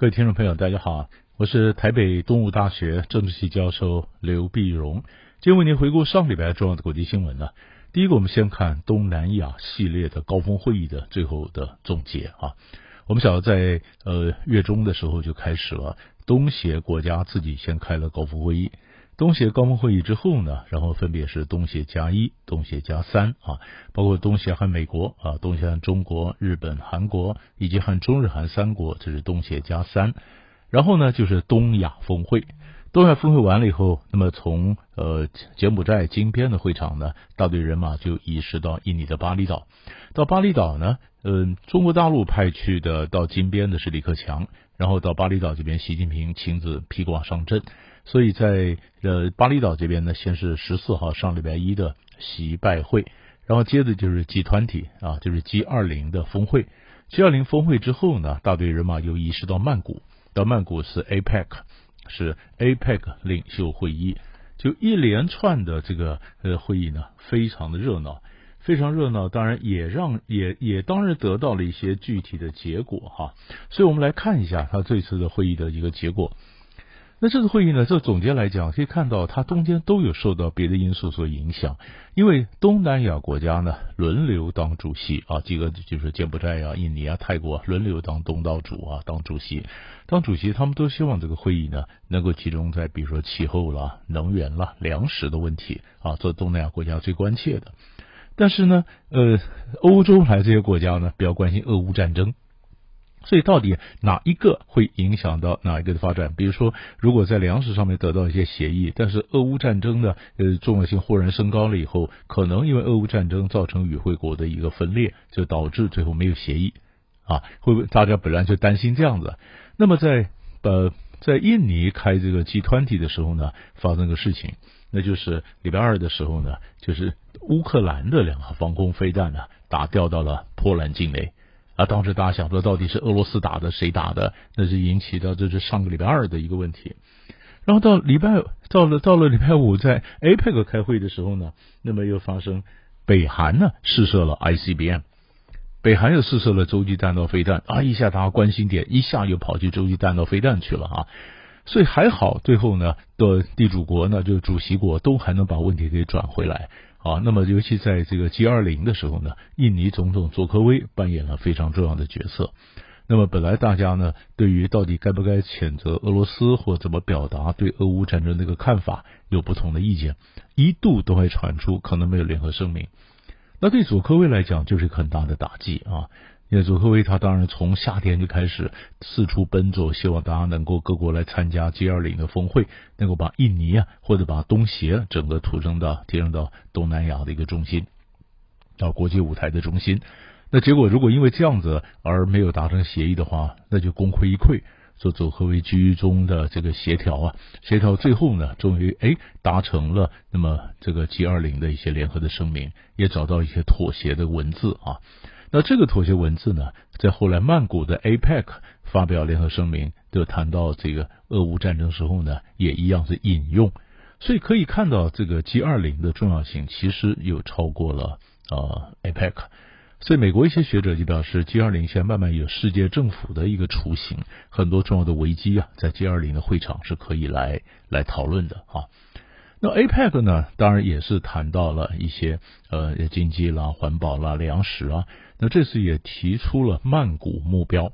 各位听众朋友大家好，我是台北东吴大学政治系教授刘必荣，今天为您回顾上礼拜重要的国际新闻呢。第一个，我们先看东南亚系列的高峰会议的最后的总结啊。我们晓得在月中的时候就开始了，东协国家自己先开了高峰会议，东协高峰会议之后呢，然后分别是东协加一、东协加三啊，包括东协和美国啊、东协和中国、日本、韩国以及和中日韩三国，这是东协加三。然后呢，就是东亚峰会。东亚峰会完了以后，那么从柬埔寨金边的会场呢，大队人马就移师到印尼的巴厘岛。到巴厘岛呢，中国大陆派去的到金边的是李克强，然后到巴厘岛这边，习近平亲自披挂上阵。所以在巴厘岛这边呢，先是14号上礼拜一的习拜会，然后接着就是 G20 啊，就是 G20 的峰会。G20 峰会之后呢，大队人马又移师到曼谷，到曼谷是 APEC， 是 APEC 领袖会议。就一连串的这个会议呢，非常的热闹，非常热闹，当然也当然得到了一些具体的结果哈。所以我们来看一下他这次的会议的一个结果。那这个会议呢，这总结来讲，可以看到它中间都有受到别的因素所影响，因为东南亚国家呢轮流当主席啊，几个就是柬埔寨啊、印尼啊、泰国啊，轮流当东道主啊，当主席，他们都希望这个会议呢能够集中在比如说气候啦、能源啦、粮食的问题啊，做东南亚国家最关切的。但是呢，欧洲来这些国家呢比较关心俄乌战争。所以到底哪一个会影响到哪一个的发展？比如说，如果在粮食上面得到一些协议，但是俄乌战争呢，重要性忽然升高了以后，可能因为俄乌战争造成与会国的一个分裂，就导致最后没有协议啊，会不会大家本来就担心这样子？那么在印尼开这个 G20 的时候呢，发生个事情，那就是礼拜二的时候呢，就是乌克兰的2个防空飞弹呢，掉到了波兰境内。啊，当时大家想说到底是俄罗斯打的，谁打的？那是引起到这是上个礼拜二的一个问题。然后到了礼拜五，在 APEC 开会的时候呢，那么又发生北韩呢试射了 ICBM， 北韩又试射了洲际弹道飞弹啊，一下大家关心点，一下又跑去洲际弹道飞弹去了啊。所以还好，最后呢的地主国呢，就是主席国都还能把问题给转回来。啊，那么尤其在这个 G20 的时候呢，印尼总统佐科威扮演了非常重要的角色。那么本来大家呢对于到底该不该谴责俄罗斯或怎么表达对俄乌战争的一个看法有不同的意见，一度都会传出可能没有联合声明。那对佐科威来讲就是一个很大的打击啊。因为佐科威他当然从夏天就开始四处奔走，希望大家能够各国来参加 G20 的峰会，能够把印尼啊或者把东协整个提升到东南亚的一个中心，到国际舞台的中心。那结果如果因为这样子而没有达成协议的话，那就功亏一篑。所以佐科威居中的这个协调最后呢，终于达成了那么这个 G20 的一些联合的声明，也找到一些妥协的文字啊。那这个妥协文字呢，在后来曼谷的 APEC 发表联合声明，就谈到这个俄乌战争时候呢，也一样是引用。所以可以看到这个 G20 的重要性其实又超过了APEC。所以美国一些学者就表示 G20 现在慢慢有世界政府的一个雏形，很多重要的危机啊，在 G20 的会场是可以来讨论的啊。那 APEC 呢，当然也是谈到了一些经济啦、环保啦、粮食啊。那这次也提出了曼谷目标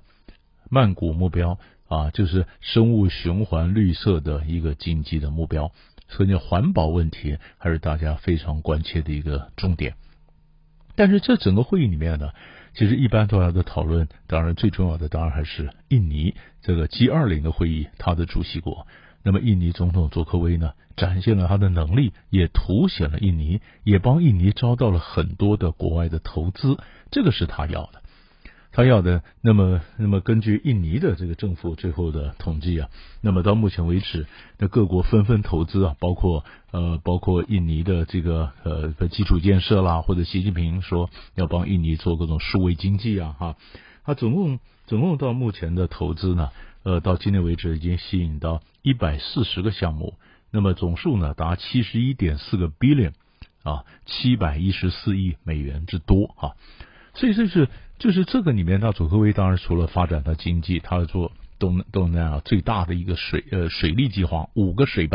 啊，就是生物循环绿色的一个经济的目标。所以环保问题还是大家非常关切的一个重点。但是这整个会议里面呢，其实一般都要的讨论，当然最重要的当然还是印尼这个 G20 的会议，它的主席国。那么印尼总统佐科威呢，展现了他的能力，也凸显了印尼，也帮印尼招到了很多的国外的投资，这个是他要的。那么根据印尼的这个政府最后的统计啊，那么到目前为止，那各国纷纷投资啊，包括印尼的这个基础建设啦，或者习近平说要帮印尼做各种数位经济啊哈，他总共到目前的投资呢，到今天为止已经吸引到140个项目，那么总数呢达 71.4 个 billion 啊，714亿美元之多啊。所以这是这个里面，那佐科威当然除了发展他经济，他做东南亚最大的一个水利计划，5个水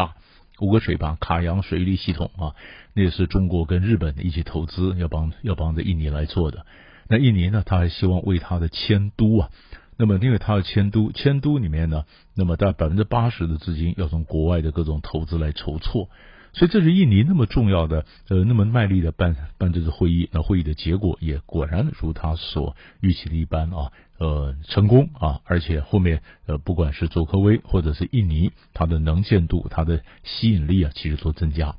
坝卡洋水利系统啊，那是中国跟日本一起投资要帮着印尼来做的。那印尼呢，他还希望为他的迁都啊，那么因为他的迁都里面呢，那么大概 80% 的资金要从国外的各种投资来筹措。所以这是印尼那么重要的那么卖力的办这次会议，那会议的结果也果然如他所预期的一般啊，成功啊，而且后面不管是佐科威或者是印尼，它的能见度、它的吸引力啊，其实都增加。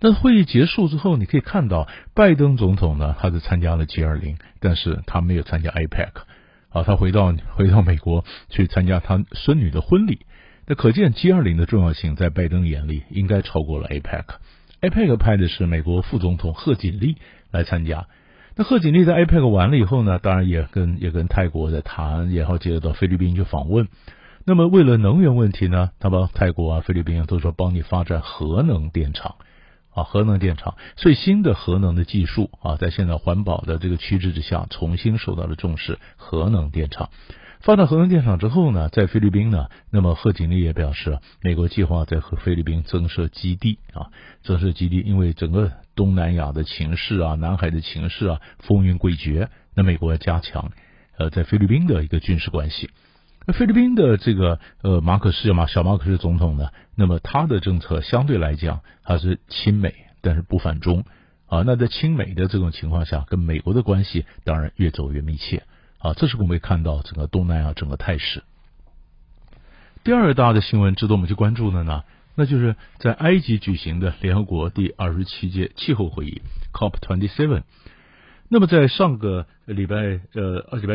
那会议结束之后，你可以看到拜登总统呢，他是参加了 G20， 但是他没有参加 APEC 啊，他回到美国去参加他孙女的婚礼。那可见 G20 的重要性在拜登眼里应该超过了 APEC。APEC 派的是美国副总统贺锦丽来参加。那贺锦丽在 APEC 完了以后呢，当然也跟泰国在谈，然后接着到菲律宾去访问。那么为了能源问题呢，他把泰国啊、菲律宾啊都说帮你发展核能电厂。所以新的核能的技术啊，在现在环保的这个趋势之下，重新受到了重视。核能电厂。发展核能电厂之后呢，在菲律宾呢，那么贺锦丽也表示，美国计划在菲律宾增设基地，因为整个东南亚的情势啊、南海的情势啊，风云诡谲，那美国要加强在菲律宾的一个军事关系。那菲律宾的这个小马可斯总统呢，那么他的政策相对来讲，他是亲美，但是不反中啊。那在亲美的这种情况下，跟美国的关系当然越走越密切。啊，这是我们看到整个东南亚整个态势。第二大的新闻值得我们去关注的呢，那就是在埃及举行的联合国第27届气候会议 COP27。那么在上个礼拜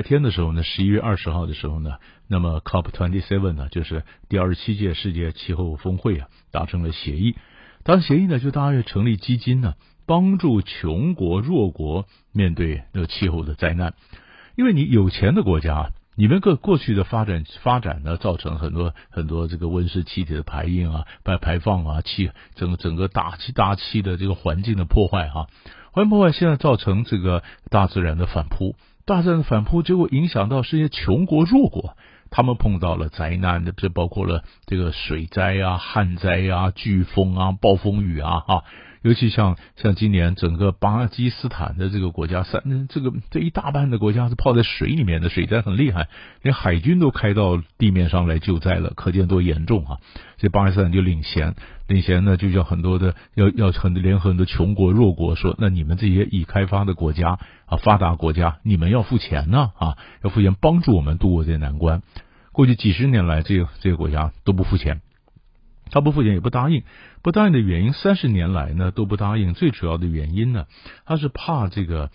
天的时候呢，11月20号的时候呢，那么 COP27 呢，就是第27届世界气候峰会啊，达成了协议。当然协议呢，就大约成立基金呢，帮助穷国弱国面对那个气候的灾难。因为你有钱的国家，你们过去的发展呢，造成很多这个温室气体的排放啊，整个大气的这个环境的破坏啊，环境破坏现在造成这个大自然的反扑，结果影响到世界穷国弱国，他们碰到了灾难的，这包括了这个水灾啊、旱灾啊、飓风啊、暴风雨啊啊。尤其像今年整个巴基斯坦的这个国家，这一大半的国家是泡在水里面的，水灾很厉害，连海军都开到地面上来救灾了，可见多严重啊！所以巴基斯坦就领衔呢，就叫很多的联合很多穷国弱国说，那你们这些已开发的国家啊、发达国家，你们要付钱呢啊，要付钱帮助我们度过这些难关。过去几十年来，这个国家都不付钱。他不付钱也不答应的原因，30年来呢都不答应，最主要的原因呢，他是怕这个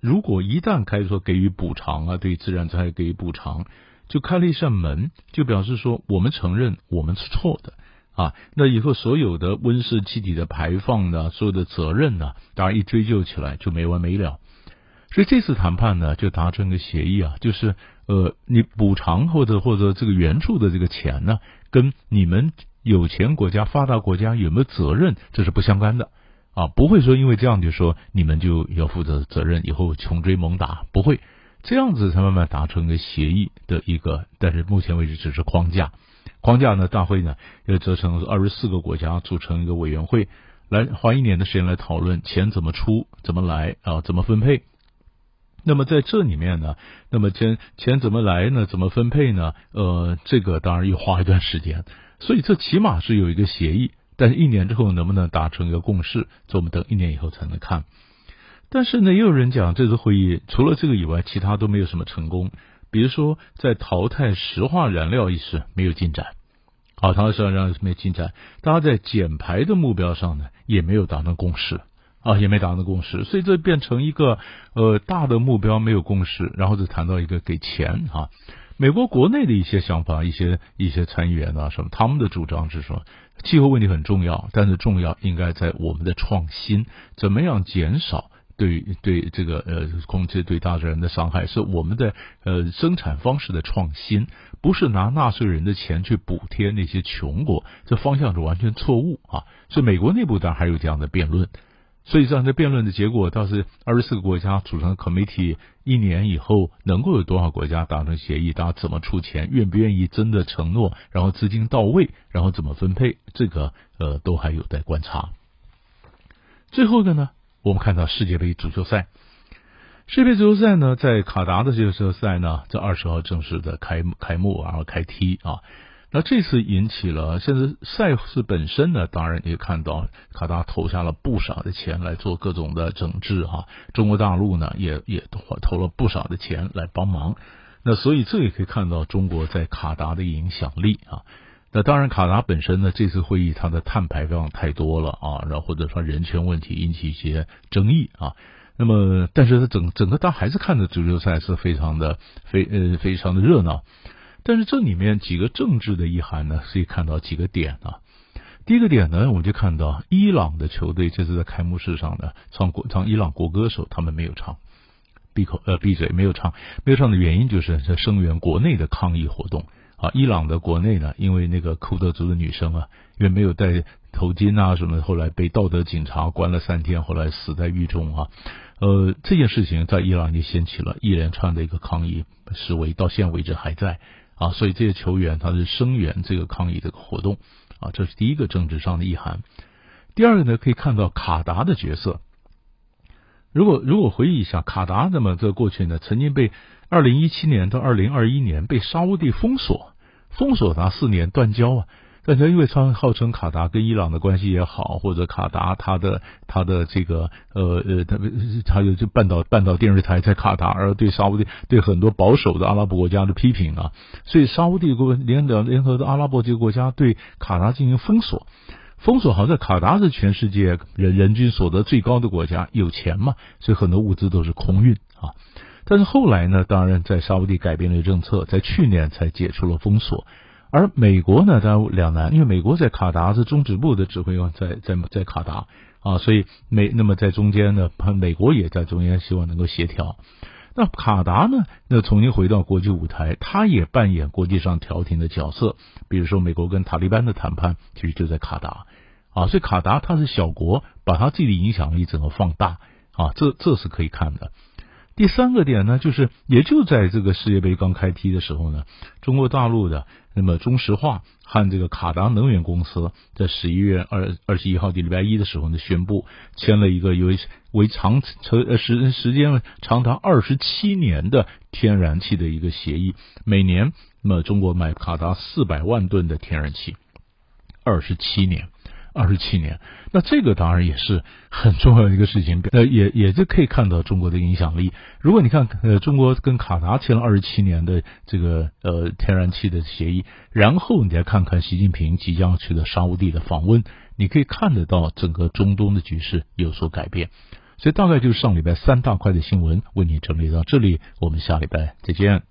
如果一旦开始说给予补偿啊，对自然灾害给予补偿，就开了一扇门，就表示说我们承认我们是错的啊，那以后所有的温室气体的排放呢，所有的责任呢，当然一追究起来就没完没了。所以这次谈判呢，就达成个协议啊，就是你补偿或者这个援助的这个钱呢，跟你们有钱国家、发达国家有没有责任，这是不相干的啊，不会说因为这样就说你们就要负责任，以后穷追猛打，不会这样子，才慢慢达成一个协议的一个，但是目前为止只是框架呢，大会呢又折成24个国家组成一个委员会，来花1年的时间来讨论钱怎么出、怎么来啊、怎么分配。那么在这里面呢，那么钱怎么来呢？怎么分配呢？这个当然又花一段时间。所以这起码是有一个协议，但是1年之后能不能达成一个共识，这我们等1年以后才能看。但是呢，也有人讲这次会议除了这个以外，其他都没有什么成功。比如说，在淘汰石化燃料一事没有进展，啊，淘汰石化燃料没有进展，大家在减排的目标上呢也没有达成共识啊，也没达成共识，所以这变成一个大的目标没有共识，然后就谈到一个给钱啊。美国国内的一些想法，一些参议员啊什么，他们的主张是说，气候问题很重要，但是重要应该在我们的创新，怎么样减少对这个空气对大自然的伤害，是我们的生产方式的创新，不是拿纳税人的钱去补贴那些穷国，这方向是完全错误啊。所以美国内部当然还有这样的辩论。所以这样的辩论的结果倒是24个国家组成 committee， 一年以后能够有多少国家达成协议，大家怎么出钱，愿不愿意真的承诺，然后资金到位，然后怎么分配，这个都还有待观察。最后一个呢，我们看到世界杯足球赛。世界杯足球赛呢，在卡达的这个足球赛呢，在20号正式的开幕，然后开踢啊。那这次引起了，现在赛事本身呢，当然也看到卡达投下了不少的钱来做各种的整治啊，中国大陆呢也投了不少的钱来帮忙。那所以这也可以看到中国在卡达的影响力啊。那当然卡达本身呢，这次会议它的碳排放太多了啊，然后或者说人权问题引起一些争议啊。那么但是它整个大家还是看着足球赛是非常的热闹。但是这里面几个政治的意涵呢，可以看到几个点啊。第一个点呢，我们就看到伊朗的球队这次在开幕式上呢，唱伊朗国歌的时候，他们没有唱，闭嘴，没有唱的原因就是在声援国内的抗议活动啊。伊朗的国内呢，因为那个库德族的女生啊，因为没有戴头巾啊什么，后来被道德警察关了3天，后来死在狱中啊。这件事情在伊朗就掀起了一连串的一个抗议示威，到现在为止还在。啊，所以这些球员他是声援这个抗议的活动啊，这是第一个政治上的意涵。第二个呢，可以看到卡达的角色。如果回忆一下卡达，那么在过去呢，曾经被2017年到2021年被沙烏地封锁他4年断交啊。但是因为他号称卡达跟伊朗的关系也好，或者卡达他的这个他就半岛电视台在卡达，而对沙烏地对很多保守的阿拉伯国家的批评啊，所以沙烏地联合的阿拉伯几个国家对卡达进行封锁，好像卡达是全世界人均所得最高的国家，有钱嘛，所以很多物资都是空运啊。但是后来呢，当然在沙烏地改变了政策，在去年才解除了封锁。而美国呢，它两难，因为美国在卡达是中指部的指挥官在卡达啊，所以那么在中间呢，美国也在中间希望能够协调。那卡达呢，那重新回到国际舞台，它也扮演国际上调停的角色，比如说美国跟塔利班的谈判其实就在卡达啊，所以卡达它是小国，把它自己的影响力整个放大啊，这是可以看的。第三个点呢，就是也就在这个世界杯刚开踢的时候呢，中国大陆的那么中石化和这个卡达能源公司在11月21号的礼拜一的时候呢，宣布签了一个时间长达27年的天然气的一个协议，每年那么中国买卡达400万吨的天然气，27年，那这个当然也是很重要的一个事情，也就可以看到中国的影响力。如果你看中国跟卡达签了27年的这个天然气的协议，然后你再看看习近平即将去的沙烏地的访问，你可以看得到整个中东的局势有所改变。所以大概就是上礼拜3大块的新闻为你整理到这里，我们下礼拜再见。